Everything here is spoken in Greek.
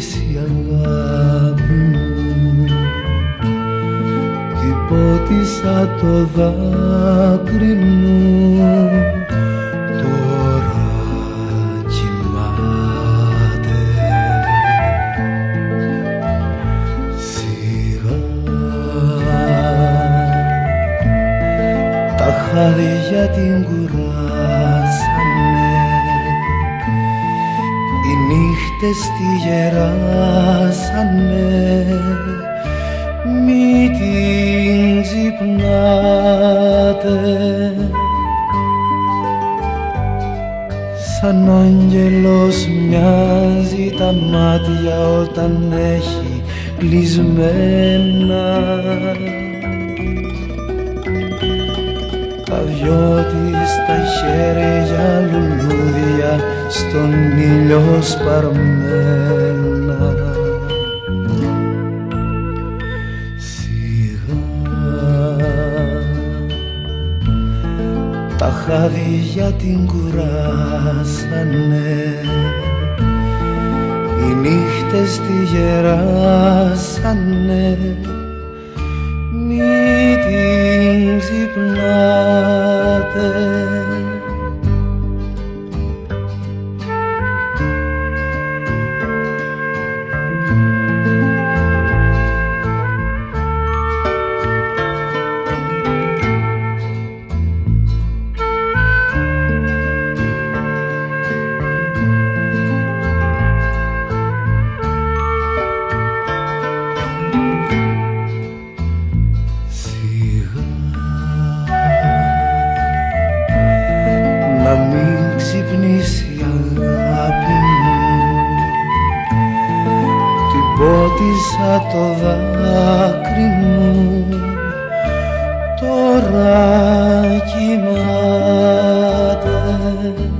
η αγάπη μου. Τυπώτησα το δάκρυ μου, τώρα κοιμάται. Σιγά τα χάδια την κουράσανε, οι νύχτες τη γεράσανε, μη την ξυπνάτε. Σαν άγγελος μοιάζει τα μάτια όταν έχει κλεισμένα, τα δυο της τα χέρια λουλούδια στον ήλιο σπαρμένα. Σιγά τα χάδια την κουράσανε, οι νύχτες τη γεράσανε, μη την ξυπνάτε. Τυπώτησα το δάκρυ μου, τώρα κοιμάται.